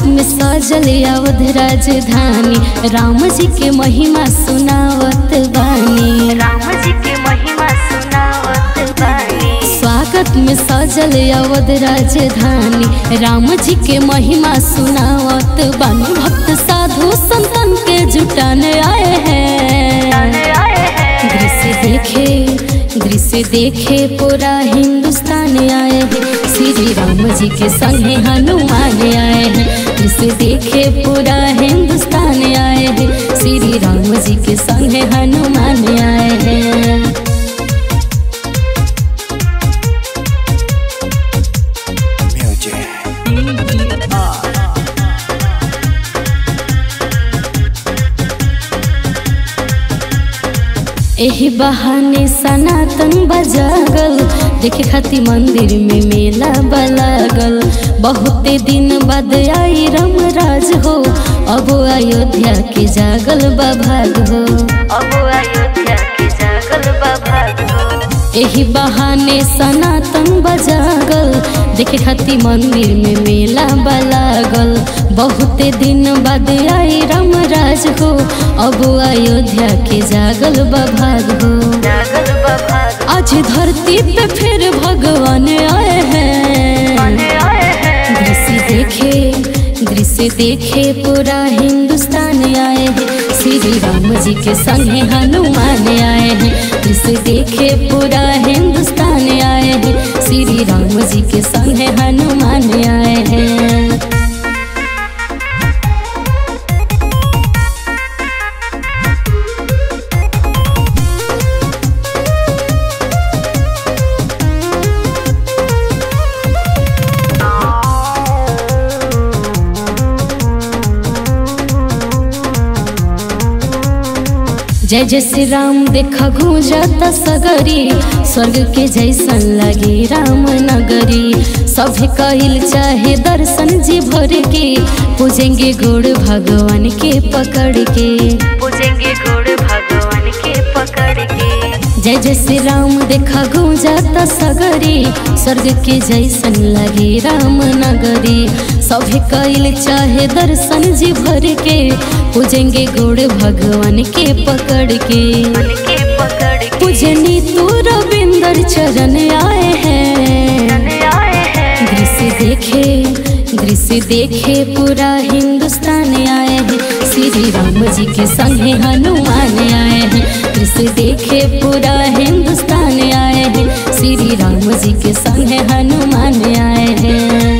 रूप में सजल अवध राजधानी, राम जी के महिमा सुनावत बानी, राम जी के महिमा सुनावत बानी। स्वागत में सजल अवध राजधानी, राम जी के महिमा सुनावत बानी। भक्त साधु संतन के जुटाने आए हैं, दृश्य देखे पूरा हिंदुस्तान आए हैं। श्री राम जी के संगे हनुमान आए हैं, दृश्य देखे पूरा हिंदुस्तान आए हैं। श्री राम जी के संगे हनुमान आए हैं। एही बहाने सनातन बजागल, देखे खाती मंदिर में मेला बलागल। बहुते दिन बाद आई राम राज हो, अब अयोध्या के जागल बाभाग हो, अब अयोध्या के जागल बाभाग हो। एही बहाने सनातन बजागल, देखे खाती मंदिर में मेला बलागल। बहुते दिन बाद आई राम राज हो, अब अयोध्या के जागल बभाग हो, जागल बभाग। आज धरती पे फिर भगवान आए हैं, दृश्य देखे पूरा हिंदुस्तान आए हैं। श्री राम जी के संगे हनुमान आए हैं, दृश्य देखे पूरा हिंदुस्तान आए हैं। श्री राम जी के संगे हनुमान आए हैं। जय जय श्री राम देखा गूंजत सगरी, स्वर्ग के जैसन लगी राम नगरी। सभी कहिल चाहे दर्शन जी भर के, पूजेंगे गोड़ भगवान के पकड़ के, पूजेंगे गोड़ भगवान के पकड़ के। जय जय श्री राम देखा गूंजत सगरी, स्वर्ग के जैसन लगी राम नगरी। सभी कइल चाहे दर्शन जी भर के, पूजेंगे गोड़ भगवान के पकड़ के, पूजनी तू रविंदर चरण आए हैं। दृश्य देखे पूरा हिंदुस्तान आए हैं। श्री राम जी के संगे हनुमान आए हैं, दृश्य देखे पूरा हिंदुस्तान आए हैं। श्री राम जी के संगे हनुमान आए हैं।